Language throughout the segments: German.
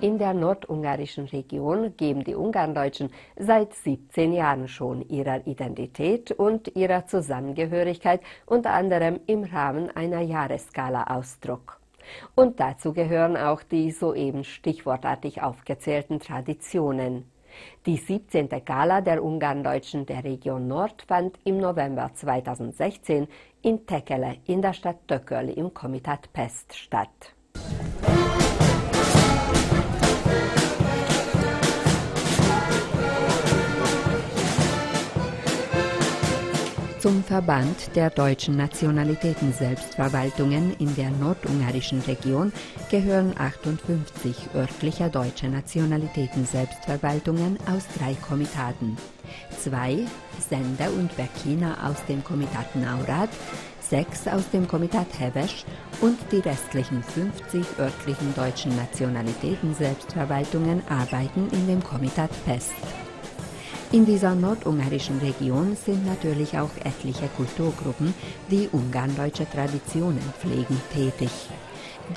In der nordungarischen Region geben die Ungarndeutschen seit 17 Jahren schon ihrer Identität und ihrer Zusammengehörigkeit unter anderem im Rahmen einer Jahresskala Ausdruck. Und dazu gehören auch die soeben stichwortartig aufgezählten Traditionen. Die 17. Gala der Ungarndeutschen der Region Nord fand im November 2016 in Tököl in der Stadt Tököl im Komitat Pest statt. Zum Verband der deutschen Nationalitäten Selbstverwaltungen in der nordungarischen Region gehören 58 örtlicher deutscher Nationalitäten Selbstverwaltungen aus 3 Komitaten. 2 Sende und Berkina aus dem Komitat Nógrád, 6 aus dem Komitat Heves und die restlichen 50 örtlichen deutschen Nationalitäten Selbstverwaltungen arbeiten in dem Komitat Pest. In dieser nordungarischen Region sind natürlich auch etliche Kulturgruppen, die ungarndeutsche Traditionen pflegen, tätig.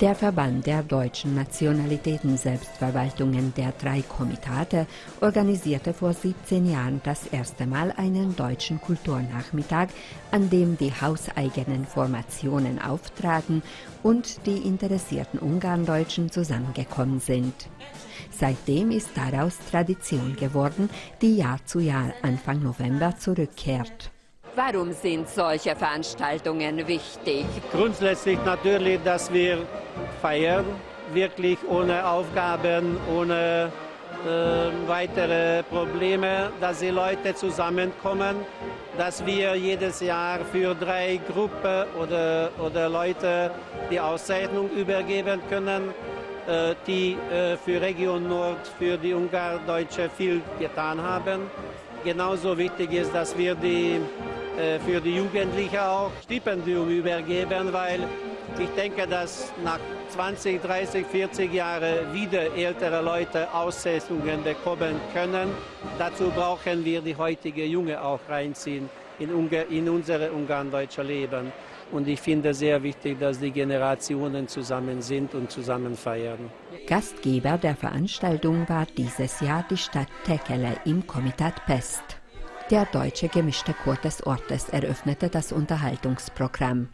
Der Verband der deutschen Nationalitäten Selbstverwaltungen der 3 Komitate organisierte vor 17 Jahren das erste Mal einen deutschen Kulturnachmittag, an dem die hauseigenen Formationen auftraten und die interessierten Ungarndeutschen zusammengekommen sind. Seitdem ist daraus Tradition geworden, die Jahr zu Jahr Anfang November zurückkehrt. Warum sind solche Veranstaltungen wichtig? Grundsätzlich natürlich, dass wir feiern, wirklich ohne Aufgaben, ohne weitere Probleme, dass die Leute zusammenkommen, dass wir jedes Jahr für 3 Gruppen oder Leute die Auszeichnung übergeben können, die für Region Nord, für die Ungarndeutsche viel getan haben. Genauso wichtig ist, dass wir für die Jugendlichen auch Stipendium übergeben, weil ich denke, dass nach 20, 30, 40 Jahren wieder ältere Leute Auszeichnungen bekommen können. Dazu brauchen wir die heutige Junge auch reinziehen in unser ungarndeutsches Leben. Und ich finde sehr wichtig, dass die Generationen zusammen sind und zusammen feiern. Gastgeber der Veranstaltung war dieses Jahr die Stadt Tököl im Komitat Pest. Der deutsche gemischte Chor des Ortes eröffnete das Unterhaltungsprogramm.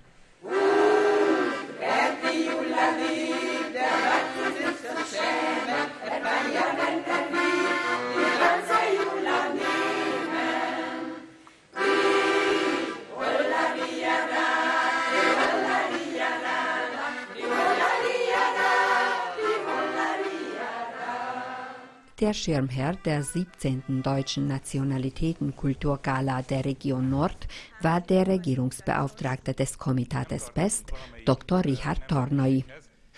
Der Schirmherr der 17. Deutschen Nationalitätenkulturgala der Region Nord war der Regierungsbeauftragte des Komitates Pest, Dr. Richard Tarnai.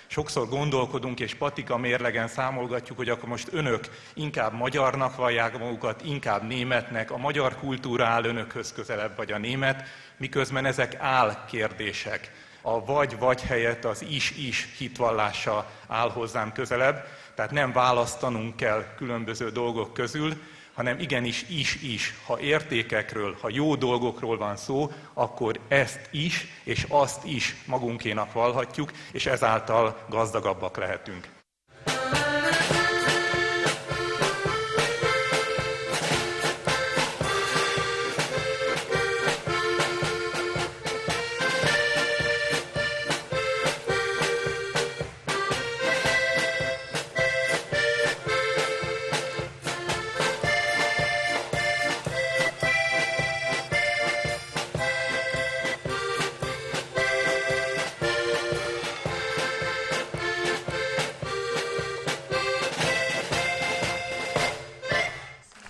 Sokszor gondolkodunk és patika mérlegen számolgatjuk, hogy akkor most önök inkább magyarnak vallják magukat, inkább németnek, a magyar kultúra áll önökhöz közelebb, vagy a német, miközben ezek állkérdések. A vagy-vagy helyett az is-is hitvallása áll hozzám közelebb. Tehát nem választanunk kell különböző dolgok közül, hanem igenis is-is. Ha értékekről, ha jó dolgokról van szó, akkor ezt is és azt is magunkénak vallhatjuk, és ezáltal gazdagabbak lehetünk.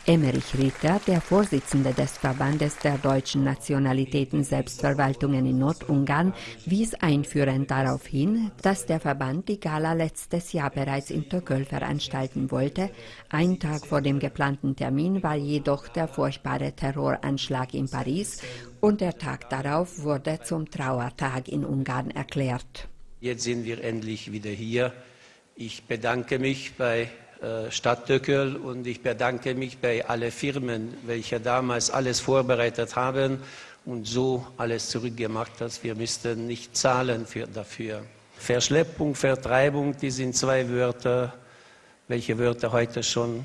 Emmerich Ritter, der Vorsitzende des Verbandes der deutschen Nationalitäten Selbstverwaltungen in Nordungarn, wies einführend darauf hin, dass der Verband die Gala letztes Jahr bereits in Tököl veranstalten wollte. Ein Tag vor dem geplanten Termin war jedoch der furchtbare Terroranschlag in Paris und der Tag darauf wurde zum Trauertag in Ungarn erklärt. Jetzt sind wir endlich wieder hier. Ich bedanke mich bei Stadt Tököl und ich bedanke mich bei allen Firmen, welche damals alles vorbereitet haben und so alles zurückgemacht haben, dass wir müssten nicht zahlen dafür. Verschleppung, Vertreibung, die sind 2 Wörter, welche Wörter heute schon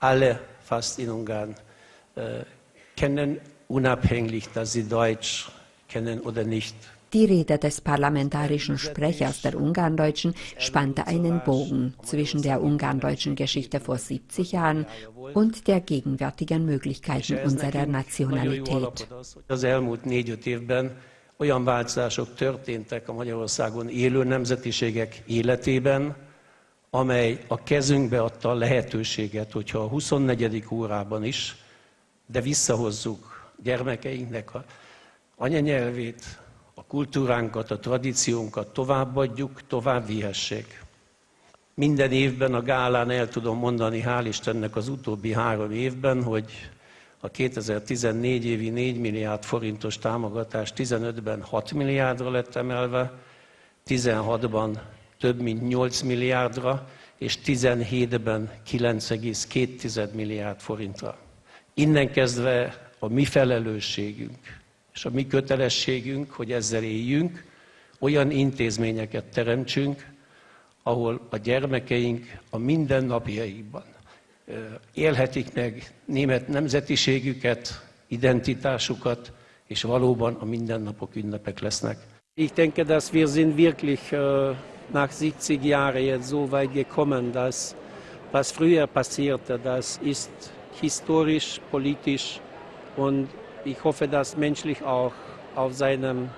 alle fast in Ungarn kennen, unabhängig, dass sie Deutsch kennen oder nicht. Die Rede des parlamentarischen Sprechers der Ungarndeutschen spannte einen Bogen zwischen der ungarndeutschen Geschichte vor 70 Jahren und der gegenwärtigen Möglichkeiten unserer Nationalität. Olyan változások történtek a Magyarországon élő nemzetiségek életében, amely a kezünkbe adta a lehetőséget, hogyha a 24. órában is, de visszahozzuk gyermekeinknek a anyanyelvét, a kultúránkat, a tradíciónkat továbbadjuk, tovább vihessék. Minden évben a gálán el tudom mondani, hál' Istennek az utóbbi 3 évben, hogy a 2014 évi 4 milliárd forintos támogatás 15-ben 6 milliárdra lett emelve, 16-ban több mint 8 milliárdra, és 17-ben 9,2 milliárd forintra. Innen kezdve a mi felelősségünk és a mi kötelességünk, hogy ezzel éljünk, olyan intézményeket teremtsünk, ahol a gyermekeink a mindennapjaikban élhetik meg német nemzetiségüket, identitásukat, és valóban a mindennapok ünnepek lesznek. Ich denke, dass wir sind wirklich nach 70 Jahren jetzt so weit gekommen, dass was früher passierte, das ist historisch, politisch und ich hoffe, dass menschlich auch auf seinem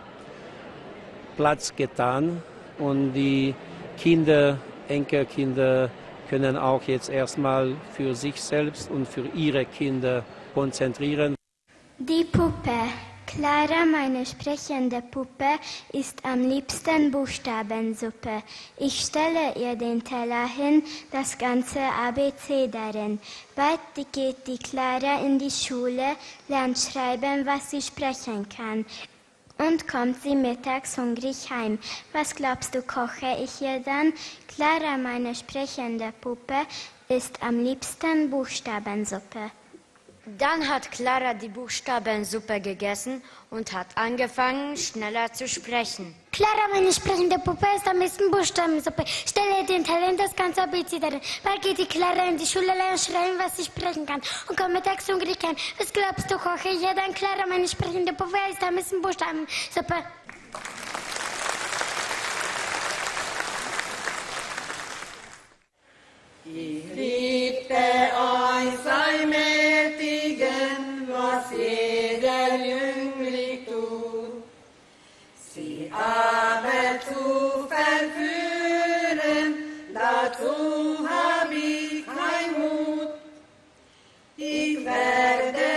Platz getan und die Kinder, Enkelkinder können auch jetzt erstmal für sich selbst und für ihre Kinder konzentrieren. Die Puppe. Clara, meine sprechende Puppe, ist am liebsten Buchstabensuppe. Ich stelle ihr den Teller hin, das ganze ABC darin. Bald geht die Clara in die Schule, lernt schreiben, was sie sprechen kann. Und kommt sie mittags hungrig heim. Was glaubst du, koche ich ihr dann? Clara, meine sprechende Puppe, ist am liebsten Buchstabensuppe. Dann hat Clara die Buchstabensuppe gegessen und hat angefangen, schneller zu sprechen. Clara, meine sprechende Puppe, ist am besten Buchstabensuppe. Stelle den Talent das ganze ABC darin. Bald geht die Clara in die Schule, lernt schreiben, was sie sprechen kann. Und kommt mittags hungrig heim. Was glaubst du, koche ich ihr dann? Clara, meine sprechende Puppe, ist am besten Buchstabensuppe. Ich liebe euch, sei mächtigen, was jeder Jüngling tut. Sie aber zu verführen, dazu hab ich keinen Mut. Ich werde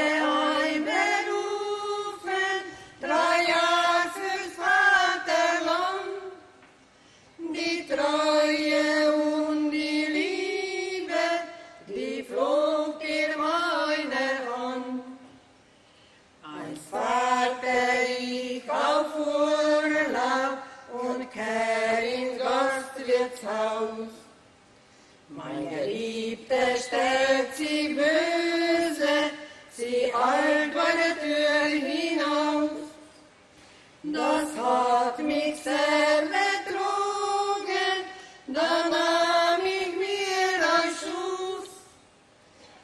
euch berufen, 3 Jahre fürs Vaterland, die Treue und die Liebe. Flog dir meine Hand, als warte ich auf Urlaub und kehr ins Gastwirtshaus. Mein Geliebter stellt sie böse, sie eilt meine Tür hinaus. Das hat mich sehr betrogen, danach.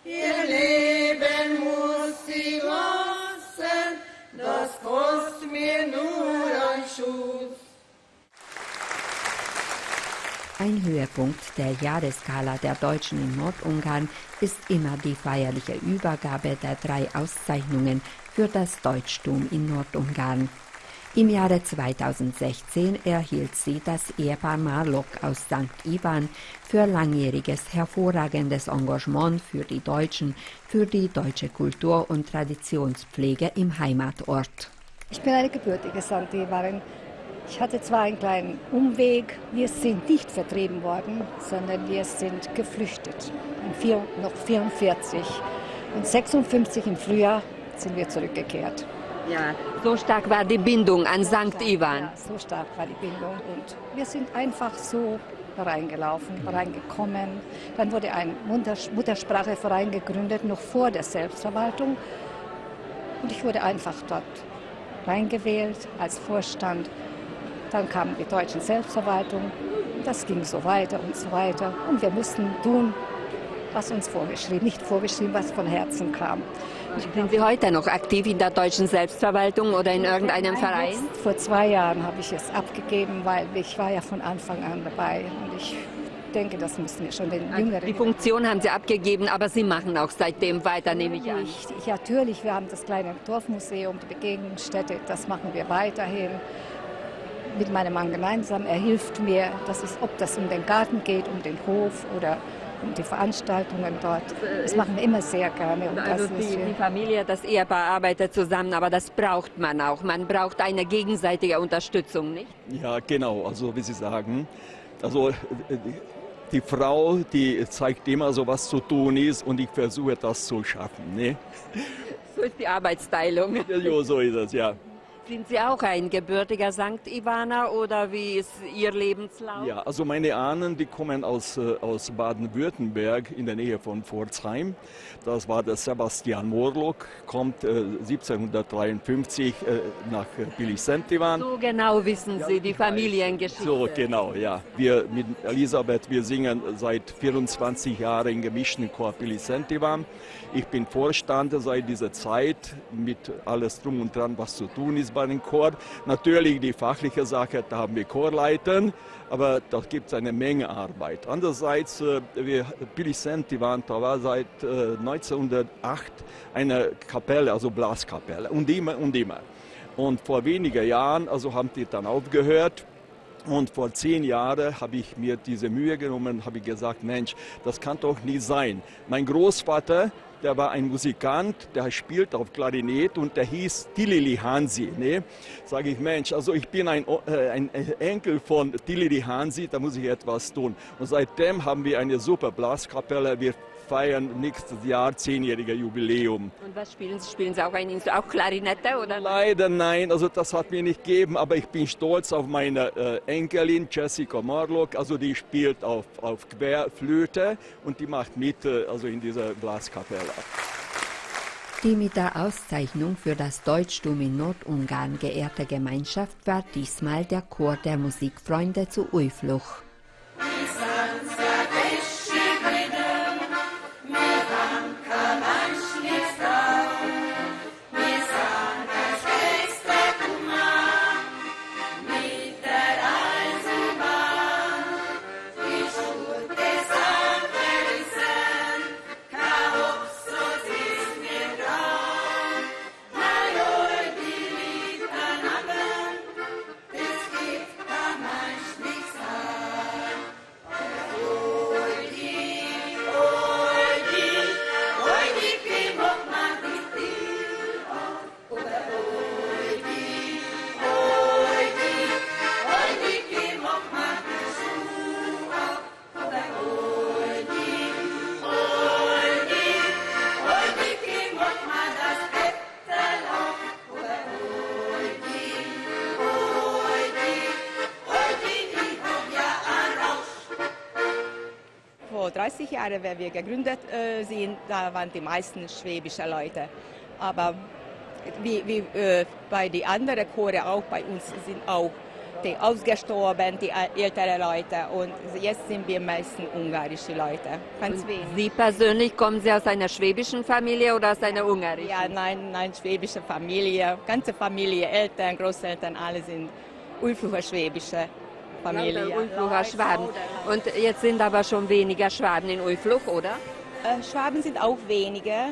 Ihr Leben muss sie lassen, das kostet mir nur ein Schuss. Ein Höhepunkt der Jahreskala der Deutschen in Nordungarn ist immer die feierliche Übergabe der 3 Auszeichnungen für das Deutschtum in Nordungarn. Im Jahre 2016 erhielt sie das Ehepaar Marlok aus St. Ivan für langjähriges hervorragendes Engagement für die Deutschen, für die deutsche Kultur- und Traditionspflege im Heimatort. Ich bin eine gebürtige St. Ivanerin. Ich hatte zwar einen kleinen Umweg, wir sind nicht vertrieben worden, sondern wir sind geflüchtet. Noch 1944 und 1956 im Frühjahr sind wir zurückgekehrt. Ja, so stark war die Bindung an St. Ivan. Ja, so stark war die Bindung und wir sind einfach so reingelaufen, reingekommen. Dann wurde ein Mutterspracheverein gegründet, noch vor der Selbstverwaltung. Und ich wurde einfach dort reingewählt als Vorstand. Dann kam die deutsche Selbstverwaltung. Das ging so weiter und so weiter. Und wir mussten tun, was uns vorgeschrieben, nicht vorgeschrieben, was von Herzen kam. Sind Sie heute noch aktiv in der deutschen Selbstverwaltung oder in irgendeinem Verein? Vor 2 Jahren habe ich es abgegeben, weil ich war ja von Anfang an dabei. Und ich denke, das müssen wir schon den Jüngeren... Die Funktion haben Sie abgegeben, aber Sie machen auch seitdem weiter, nehme ich an. Ja, natürlich, wir haben das kleine Dorfmuseum, die Begegnungsstätte, das machen wir weiterhin. Mit meinem Mann gemeinsam, er hilft mir, das ist, ob das um den Garten geht, um den Hof oder um die Veranstaltungen dort. Das machen wir immer sehr gerne. Und also das ist die Familie, das Ehepaar arbeitet zusammen, aber das braucht man auch. Man braucht eine gegenseitige Unterstützung, nicht? Ja, genau, also wie Sie sagen, also die Frau, die zeigt immer so, was zu tun ist und ich versuche das zu schaffen. Ne? So ist die Arbeitsteilung. Ja, so ist es, ja. Sind Sie auch ein gebürtiger St. Ivaner oder wie ist Ihr Lebenslauf? Ja, also meine Ahnen, die kommen aus Baden-Württemberg in der Nähe von Pforzheim. Das war der Sebastian Marlok, kommt 1753 nach Pilisszentiván. So genau wissen Sie die Familiengeschichte. So genau, ja. Wir mit Elisabeth, wir singen seit 24 Jahren im gemischten Chor Pilisszentiván. Ich bin Vorstand seit dieser Zeit mit alles drum und dran, was zu tun ist bei dem Chor. Natürlich die fachliche Sache, da haben wir Chorleitern, aber da gibt es eine Menge Arbeit. Andererseits, Pilisszentiván war seit 1908 eine Kapelle, also Blaskapelle, und immer und immer. Und vor wenigen Jahren, also haben die dann aufgehört. Und vor 10 Jahren habe ich mir diese Mühe genommen, habe ich gesagt, Mensch, das kann doch nicht sein. Mein Großvater, der war ein Musikant, der spielt auf Klarinett und der hieß Tilili Hansi. Ne? Sage ich, Mensch, also ich bin ein Enkel von Tilili Hansi, da muss ich etwas tun. Und seitdem haben wir eine super Blaskapelle. Wir feiern nächstes Jahr 10-jähriges Jubiläum. Und was spielen Sie? Spielen Sie auch auch Klarinette? Oder? Leider nein, also das hat mir nicht gegeben, aber ich bin stolz auf meine Enkelin Jessica Marlok, also die spielt auf Querflöte und die macht mit also in dieser Blaskapelle. Die mit der Auszeichnung für das Deutschtum in Nordungarn geehrte Gemeinschaft war diesmal der Chor der Musikfreunde zu Uifluch. Vor 30 Jahren, wenn wir gegründet sind, da waren die meisten schwäbische Leute. Aber wie bei den anderen Chore auch, bei uns sind auch die ausgestorben, die älteren Leute. Und jetzt sind wir meistens ungarische Leute. Ganz wenig. Sie persönlich, kommen Sie aus einer schwäbischen Familie oder aus einer ungarischen? Ja, nein, schwäbische Familie. Ganze Familie, Eltern, Großeltern, alle sind Uiflucher Schwäbische. Familie. Uiflucher Schwaben. Und jetzt sind aber schon weniger Schwaben in Uifluch, oder? Schwaben sind auch weniger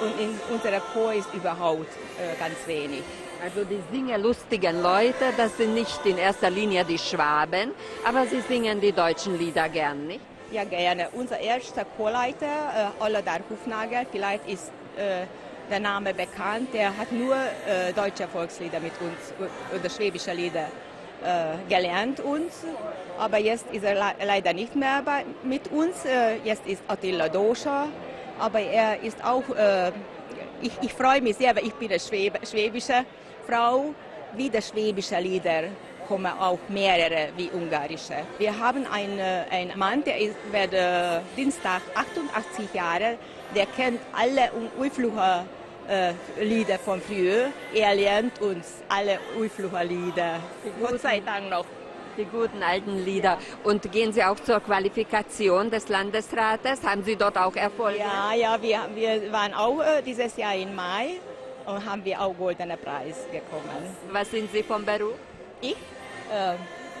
und in unserer Chor ist überhaupt ganz wenig. Also die singerlustigen Leute, das sind nicht in erster Linie die Schwaben, aber sie singen die deutschen Lieder gern, nicht? Ja, gerne. Unser erster Chorleiter, Aladar Hufnagel, vielleicht ist der Name bekannt, der hat nur deutsche Volkslieder mit uns oder schwäbische Lieder gelernt uns, aber jetzt ist er leider nicht mehr mit uns. Jetzt ist Attila Dosha, aber er ist auch, ich freue mich sehr, weil ich bin eine schwäbische Frau, wieder schwäbische Lieder kommen auch mehrere wie ungarische. Wir haben einen Mann, der wird Dienstag 88 Jahre, der kennt alle Uiflucher Lieder von früher. Er lernt uns alle Uiflucher Lieder. Gott sei Dank noch. Die guten alten Lieder. Und gehen Sie auch zur Qualifikation des Landesrates? Haben Sie dort auch Erfolge? Ja, ja, wir waren auch dieses Jahr im Mai und haben wir auch goldenen Preis bekommen. Was sind Sie vom Beruf? Ich?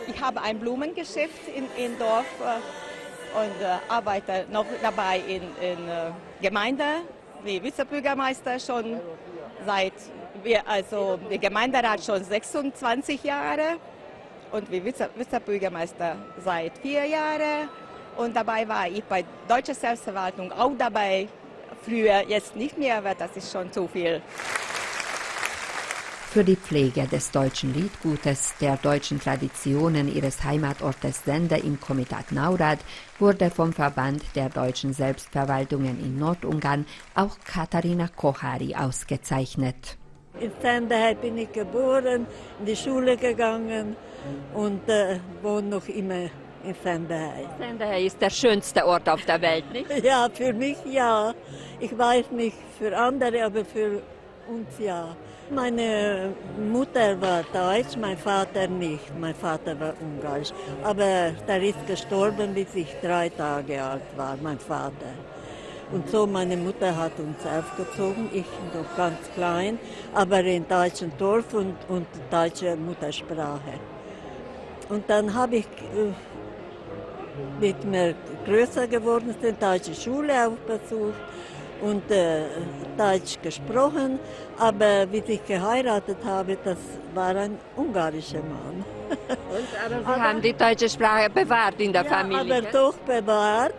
Ich habe ein Blumengeschäft im Dorf und arbeite noch dabei in Gemeinde, wie Vizebürgermeister schon seit, also der Gemeinderat schon 26 Jahre und wie Vizebürgermeister seit 4 Jahren. Und dabei war ich bei Deutscher Selbstverwaltung auch dabei, früher, jetzt nicht mehr, weil das ist schon zu viel. Für die Pflege des deutschen Liedgutes, der deutschen Traditionen ihres Heimatortes Sende im Komitat Nógrád wurde vom Verband der deutschen Selbstverwaltungen in Nordungarn auch Katharina Kohari ausgezeichnet. In Sendehei bin ich geboren, in die Schule gegangen und wohne noch immer in Sendehei. Sendehei ist der schönste Ort auf der Welt, nicht? Ja, für mich ja. Ich weiß nicht für andere, aber für uns ja. Meine Mutter war deutsch, mein Vater nicht. Mein Vater war ungarisch. Aber der ist gestorben, bis ich 3 Tage alt war, mein Vater. Und so meine Mutter hat uns aufgezogen, ich noch ganz klein, aber in deutschem Dorf und deutsche Muttersprache. Und dann habe ich, mit mir größer geworden sind, deutsche Schule aufgesucht und Deutsch gesprochen, aber wie ich geheiratet habe, das war ein ungarischer Mann. Und, aber Sie haben die deutsche Sprache bewahrt in der Familie? Ja, aber doch bewahrt.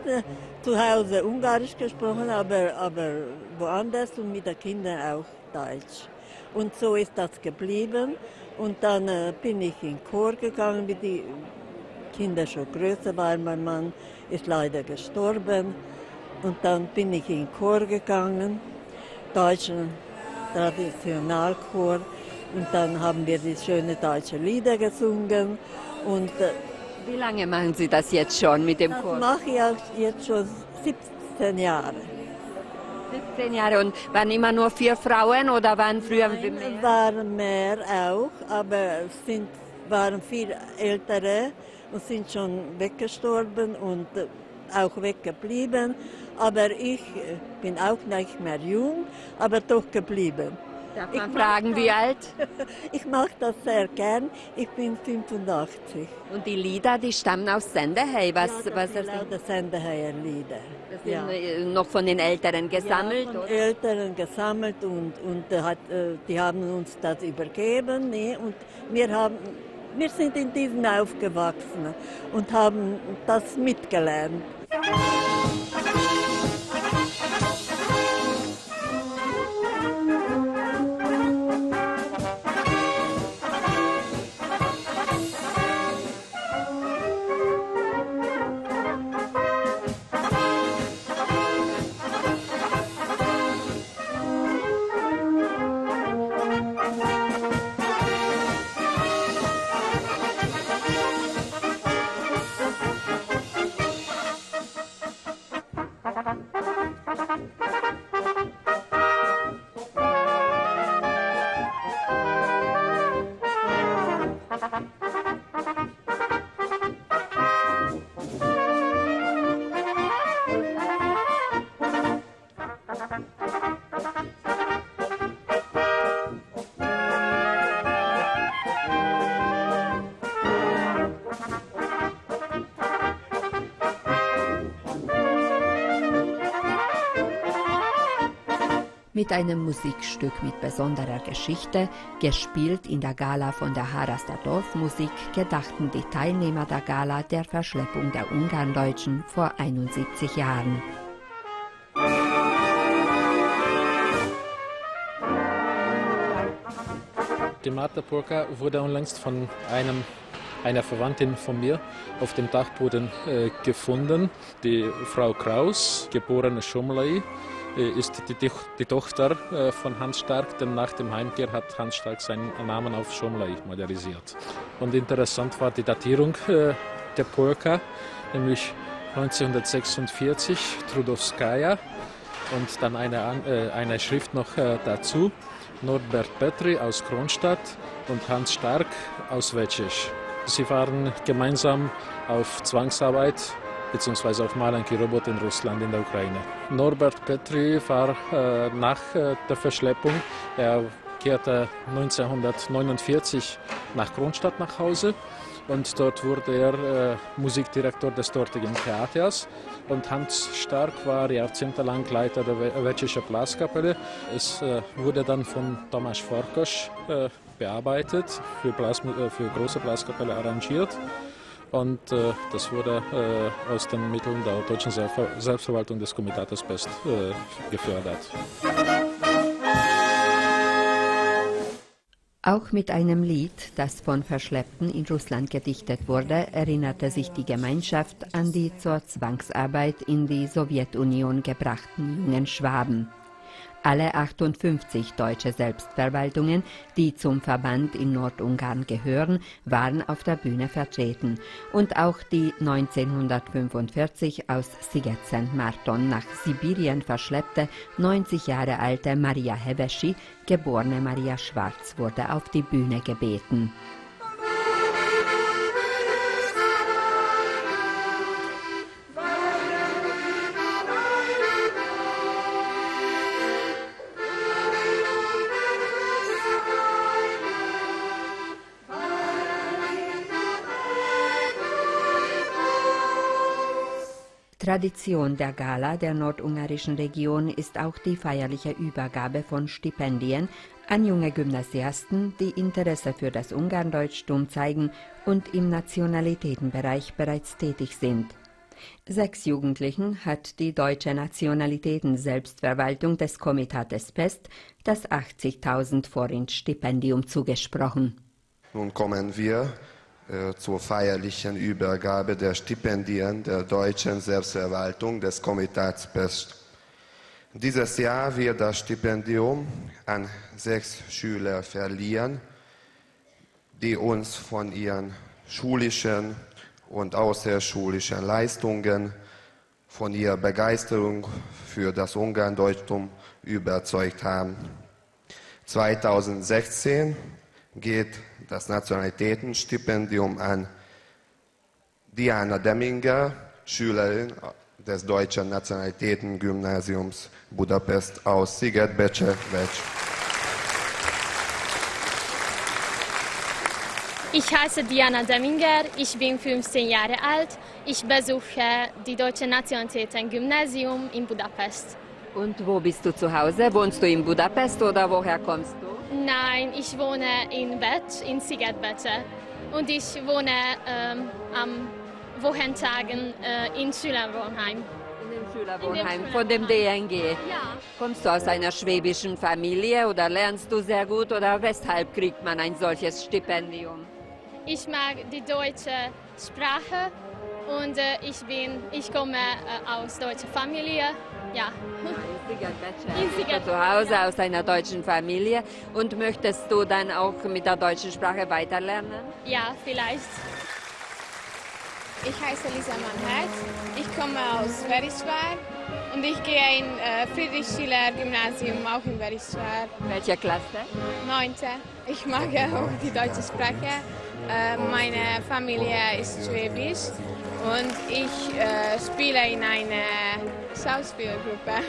Zu Hause Ungarisch gesprochen, aber woanders und mit den Kindern auch Deutsch. Und so ist das geblieben. Und dann bin ich in den Chor gegangen, wie die Kinder schon größer waren. Mein Mann ist leider gestorben. Und dann bin ich in den Chor gegangen, deutschen Traditionalchor. Und dann haben wir die schönen deutschen Lieder gesungen. Und wie lange machen Sie das jetzt schon mit dem Chor? Das mache ich auch jetzt schon 17 Jahre. 17 Jahre und waren immer nur 4 Frauen oder waren früher mehr? Waren mehr auch, aber waren 4 Ältere und sind schon weggestorben und auch weggeblieben. Aber ich bin auch nicht mehr jung, aber doch geblieben. Darf man fragen, wie alt? Ich mache das sehr gern. Ich bin 85. Und die Lieder, die stammen aus Sendehei? Was das sind die Sendeheier Lieder. Das sind noch von den Älteren gesammelt? Ja, von Älteren gesammelt und die haben uns das übergeben. Nee, und wir sind in diesen aufgewachsen und haben das mitgelernt. Mit einem Musikstück mit besonderer Geschichte, gespielt in der Gala von der Haraster Dorfmusik, gedachten die Teilnehmer der Gala der Verschleppung der Ungarndeutschen vor 71 Jahren. Die Matapolka wurde unlängst von einer Verwandtin von mir auf dem Dachboden gefunden. Die Frau Kraus, geborene Schomlei, ist die Tochter von Hans Stark, denn nach dem Heimkehr hat Hans Stark seinen Namen auf Schomlei modernisiert. Und interessant war die Datierung der Polka, nämlich 1946, Trudowskaja, und dann eine Schrift noch dazu. Norbert Petri aus Kronstadt und Hans Stark aus Wetschesch. Sie waren gemeinsam auf Zwangsarbeit bzw. auf Malenki-Robot in Russland, in der Ukraine. Norbert Petri war nach der Verschleppung, er kehrte 1949 nach Kronstadt nach Hause und dort wurde er Musikdirektor des dortigen Theaters. Und Hans Stark war jahrzehntelang Leiter der Wetschischen Blaskapelle. Es wurde dann von Tomasz Forkosch bearbeitet, für große Blaskapelle arrangiert. Und das wurde aus den Mitteln der deutschen Selbstverwaltung des Komitates Pest gefördert. Auch mit einem Lied, das von Verschleppten in Russland gedichtet wurde, erinnerte sich die Gemeinschaft an die zur Zwangsarbeit in die Sowjetunion gebrachten jungen Schwaben. Alle 58 deutsche Selbstverwaltungen, die zum Verband in Nordungarn gehören, waren auf der Bühne vertreten. Und auch die 1945 aus Sigetzenmarton nach Sibirien verschleppte 90 Jahre alte Maria Hevesi, geborene Maria Schwarz, wurde auf die Bühne gebeten. Tradition der Gala der nordungarischen Region ist auch die feierliche Übergabe von Stipendien an junge Gymnasiasten, die Interesse für das Ungarndeutschtum zeigen und im Nationalitätenbereich bereits tätig sind. 6 Jugendlichen hat die deutsche Nationalitäten-Selbstverwaltung des Komitates Pest das 80.000 Forint-Stipendium zugesprochen. Nun kommen wir zur feierlichen Übergabe der Stipendien der deutschen Selbstverwaltung des Komitats Pest. Dieses Jahr wird das Stipendium an 6 Schüler verliehen, die uns von ihren schulischen und außerschulischen Leistungen, von ihrer Begeisterung für das Ungarndeutschtum überzeugt haben. 2016 geht das Nationalitätenstipendium an Diana Deminger, Schülerin des Deutschen Nationalitätengymnasiums Budapest aus Szigetbecse. Ich heiße Diana Deminger, ich bin 15 Jahre alt. Ich besuche das Deutsche Nationalitätengymnasium in Budapest. Und wo bist du zu Hause? Wohnst du in Budapest oder woher kommst du? Nein, ich wohne in Szigetbecse und ich wohne am Wochentagen in Schülerwohnheim. In dem Schülerwohnheim von dem DNG? Ja. Kommst du aus einer schwäbischen Familie oder lernst du sehr gut oder weshalb kriegt man ein solches Stipendium? Ich mag die deutsche Sprache und ich komme aus deutscher Familie. Ja. In Szigetbecse. Zu Hause, ja. Aus einer deutschen Familie. Und möchtest du dann auch mit der deutschen Sprache weiterlernen? Ja, vielleicht. Ich heiße Lisa Mannheit. Ich komme aus Berischwer und ich gehe in Friedrich-Schiller-Gymnasium, auch in Berischwer. Welche Klasse? 9. Ich mag auch die deutsche Sprache. Meine Familie ist schwäbisch. Und ich spiele in einer Schauspielgruppe.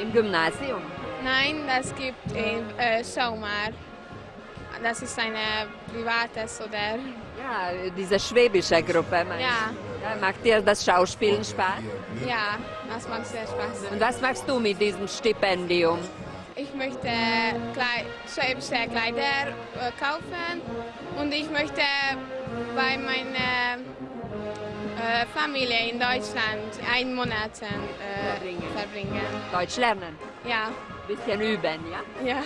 Im Gymnasium? Nein, das gibt im Schaumar. Das ist eine privates oder... Ja, diese schwäbische Gruppe. Ja. Macht dir das Schauspielen Spaß? Ja, das macht sehr Spaß. Und was machst du mit diesem Stipendium? Ich möchte schwäbische Kleider kaufen und ich möchte bei meiner Familie in Deutschland einen Monat verbringen. Deutsch lernen? Ja. Ein bisschen üben, ja? Ja.